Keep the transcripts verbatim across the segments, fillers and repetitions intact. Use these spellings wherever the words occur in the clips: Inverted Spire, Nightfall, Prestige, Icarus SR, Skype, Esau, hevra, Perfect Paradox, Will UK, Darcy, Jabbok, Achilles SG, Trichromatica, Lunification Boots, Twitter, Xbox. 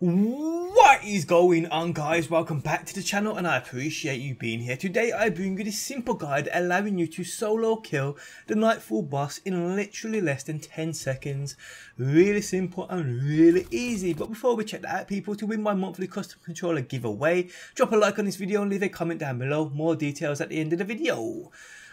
What is going on, guys? Welcome back to the channel, and I appreciate you being here. Today I bring you this simple guide allowing you to solo kill the Nightfall boss in literally less than ten seconds. Really simple and really easy. But before we check that out, people, to win my monthly custom controller giveaway, drop a like on this video and leave a comment down below. More details at the end of the video.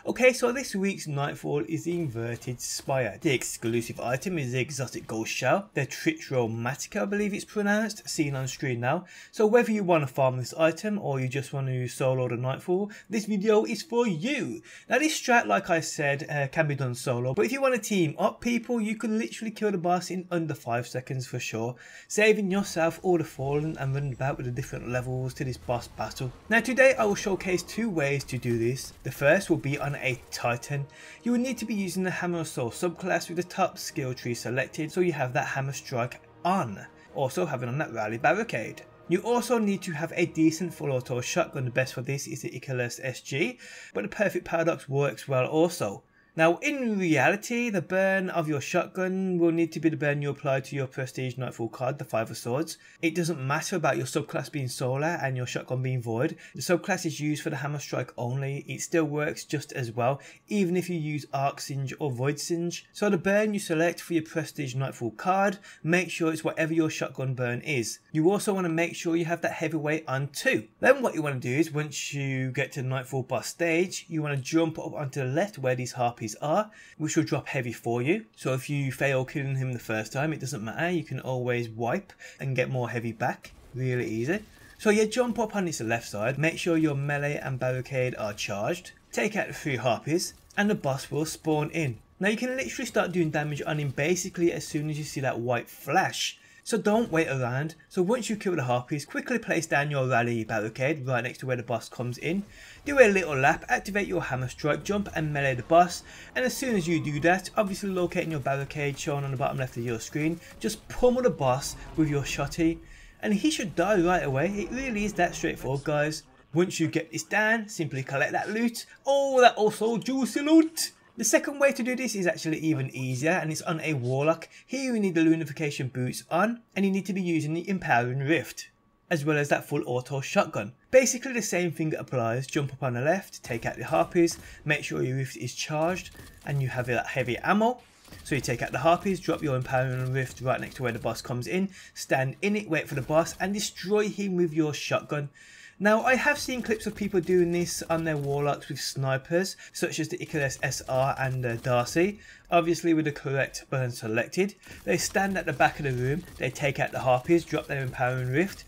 Okay, so this week's Nightfall is the Inverted Spire. The exclusive item is the exotic gold shell, the Trichromatica, I believe it's pronounced, seen on screen now. So whether you want to farm this item or you just want to solo the Nightfall, this video is for you. Now this strat, like I said, uh, can be done solo, but if you want to team up, people, you can literally kill the boss in under five seconds for sure, saving yourself all the falling and running about with the different levels to this boss battle. Now today I will showcase two ways to do this. The first will be on a Titan. You will need to be using the Hammer Soul subclass with the top skill tree selected, so you have that Hammer Strike on, also having on that Rally Barricade. You also need to have a decent full auto shotgun. The best for this is the Icarus S G, but the Perfect Paradox works well also. Now in reality, the burn of your shotgun will need to be the burn you apply to your prestige Nightfall card, the Five of Swords. It doesn't matter about your subclass being solar and your shotgun being void. The subclass is used for the Hammer Strike only. It still works just as well, even if you use Arc Singe or Void Singe. So the burn you select for your prestige Nightfall card, make sure it's whatever your shotgun burn is. You also want to make sure you have that heavyweight on too. Then what you want to do is, once you get to the Nightfall boss stage, you want to jump up onto the left where these harpies are, which will drop heavy for you. So if you fail killing him the first time, it doesn't matter, you can always wipe and get more heavy back. Really easy. So you jump up on this left side, make sure your melee and barricade are charged, take out the three harpies, and the boss will spawn in. Now you can literally start doing damage on him basically as soon as you see that white flash, so don't wait around. So once you kill the harpies, quickly place down your Rally Barricade right next to where the boss comes in. Do a little lap, activate your Hammer Strike, jump and melee the boss. And as soon as you do that, obviously locating your barricade shown on the bottom left of your screen, just pummel the boss with your shotty and he should die right away. It really is that straightforward, guys. Once you get this down, simply collect that loot. Oh, that also juicy loot! The second way to do this is actually even easier, and it's on a Warlock. Here you need the Lunification Boots on, and you need to be using the Empowering Rift, as well as that full auto shotgun. Basically the same thing applies. Jump up on the left, take out the harpies, make sure your rift is charged and you have that heavy ammo. So you take out the harpies, drop your Empowering Rift right next to where the boss comes in, stand in it, wait for the boss and destroy him with your shotgun. Now I have seen clips of people doing this on their Warlocks with snipers, such as the Icarus S R and uh, Darcy, obviously with the correct burn selected. They stand at the back of the room, they take out the harpies, drop their Empowering Rift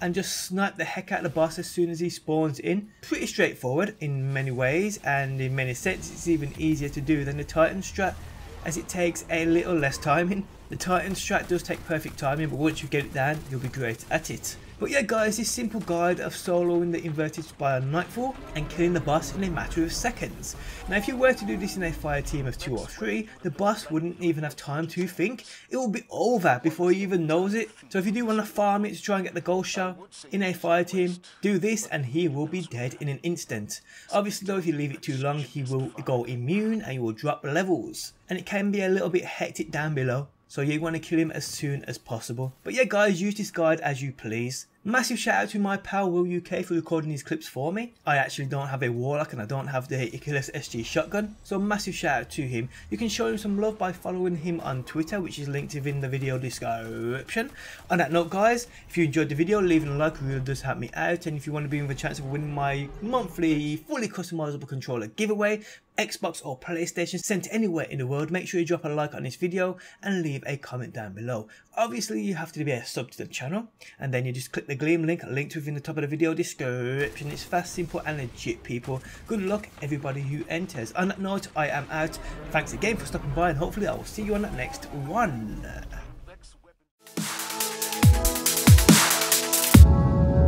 and just snipe the heck out of the boss as soon as he spawns in. Pretty straightforward in many ways, and in many sets it's even easier to do than the Titan strat, as it takes a little less timing. The Titan strat does take perfect timing, but once you get it down, you'll be great at it. But yeah, guys, this simple guide of soloing the Inverted Spire Nightfall and killing the boss in a matter of seconds. Now if you were to do this in a fire team of two or three, the boss wouldn't even have time to think. It will be over before he even knows it. So if you do want to farm it to try and get the gold shell in a fire team, do this and he will be dead in an instant. Obviously though, if you leave it too long, he will go immune and he will drop levels, and it can be a little bit hectic down below. So you want to kill him as soon as possible. But yeah, guys, use this guide as you please. Massive shout out to my pal Will U K for recording these clips for me. I actually don't have a Warlock and I don't have the Achilles S G shotgun, so massive shout out to him. You can show him some love by following him on Twitter, which is linked in the video description. On that note, guys, if you enjoyed the video, leaving a like really does help me out. And if you want to be in with a chance of winning my monthly fully customizable controller giveaway, Xbox or PlayStation sent anywhere in the world, make sure you drop a like on this video and leave a comment down below. Obviously you have to be a sub to the channel, and then you just click the Gleam link linked within the top of the video description. It's fast, simple and legit, people. Good luck everybody who enters. On that note, I am out. Thanks again for stopping by, and hopefully I will see you on that next one.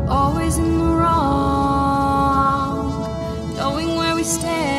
Always in the wrong, knowing where we stand.